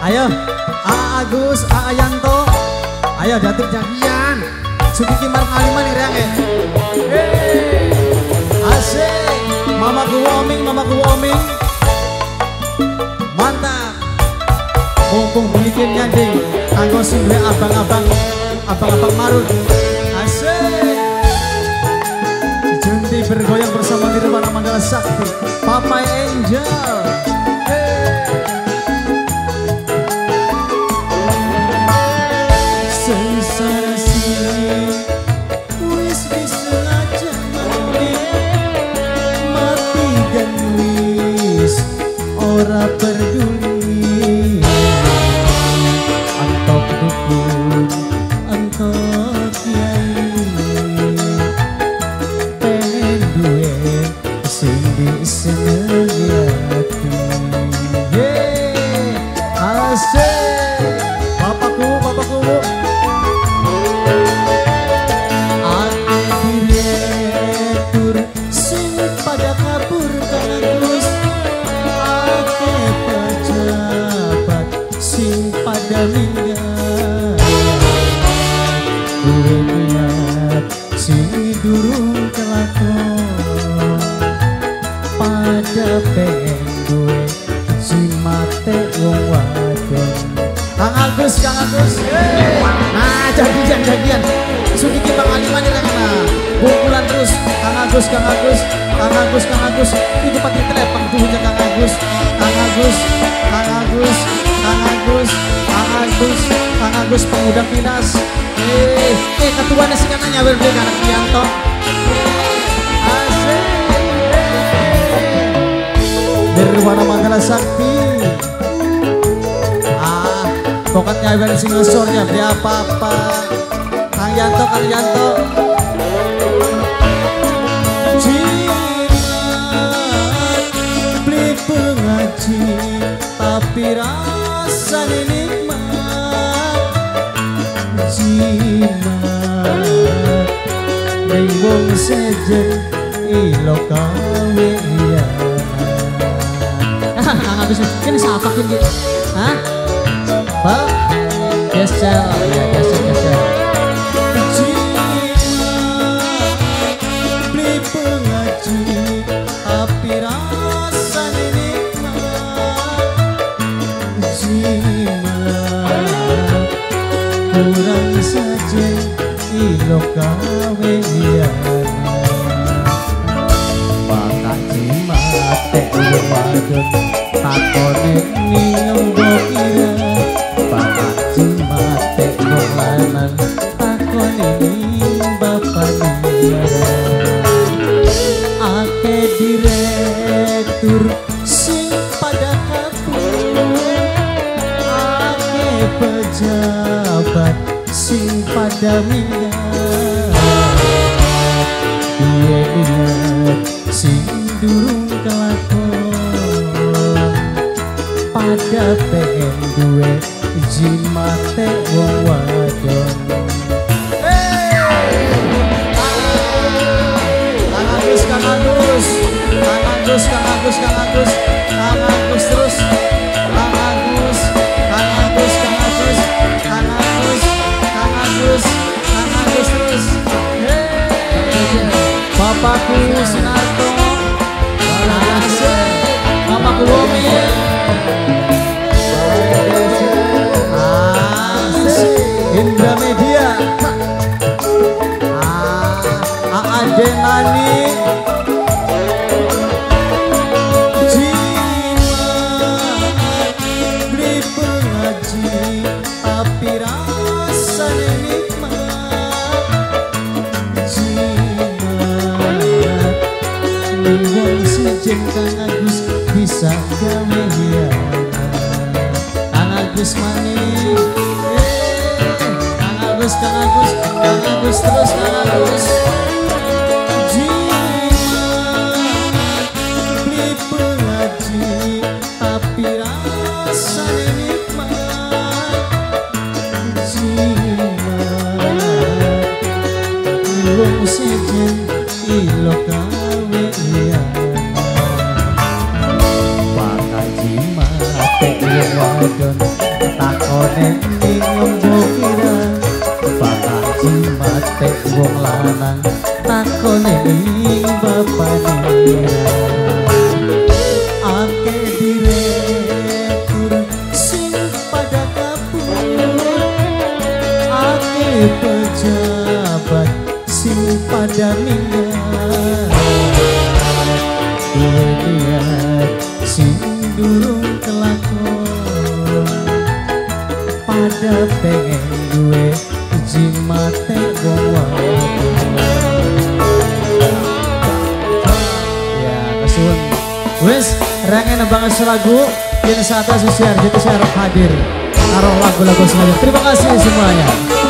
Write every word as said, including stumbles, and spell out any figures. Ayo A Agus, A Yanto, ayo jatuh janjian Sukiki bareng Aliman yang reang ya. Asik, mama ku warming, mama ku warming. Mantap. Mumpung bikin nyanding anggo sing duwe abang-abang, abang-abang marut. Asik. Junti bergoyang bersama Nirwana Mandala Sakti, Papa Angel. Ora peduli antok dukun antok kiai pengen duwe sing disenengati. Yeah, asik bapakku bapakku ati diretur sing pada kabur kanan durung kelakon pada pengen gue si mate wong wadon. Kang Agus, Kang Agus, nah janjian janjian Sukiki Bang Aliman yang kena bukulan terus. Kang Agus, Kang Agus, Kang Agus, Kang Agus itu pakai telepang tubuhnya. Kang Agus, Kang Agus, Kang Agus, Kang Agus, Kang Agus, Kang Agus pemuda Pinas. Eh, eh ketuanya sih kan nyawer dia anak Yanto. Asik. Nirwana Mandala Sakti. Ah, pokat nyawer sing ngesornya dia apa-apa. Kang Yanto, Kang Yanto. Jimat beli pengaji tapi rasa ini jimat ning wong sejen ilo kawe iya. Hahaha nggak bisa kan sapak ini, hah? Pak, gesel ya gesel gesel. Jimat beli pengaji tapi rasa nikmat. Jimat kurang saja ilo kawe iyana bakal jimat tek yo wadon takone nyenggo kira bakal jimat tek yo lanan takone bapane ake direktur sing pada kapur ake peja sing pada minyak dia ingat sing durung kelakon pada pengen duwe jimate wong wadon. Kang Agus, Kang Agus, Kang Agus, Kang Agus, Kang Agus, Kang Agus terus. Kang Agus, Kang Agus, Kang Agus, Kang Agus, terus, Kang Agus terus. Hey, bapakku Sinarto, bapakku Womi. Indra Media, Ade Nani, jimat beli pengaji tapi rasa nikmat. Jimat niwon sejen Kang Agus bisa gawe hiana. Kang Agus maning, Kang Agus, Kang Agus, Kang Agus terus Kang Agus. Jimat beli pengaji tapi rasa nikmat. Wong sejen ilo kawe iyana bakal jimat tek yo wadon lagu dan saatnya sosial jadi saya harap hadir naruh lagu-lagu semuanya. Terima kasih semuanya.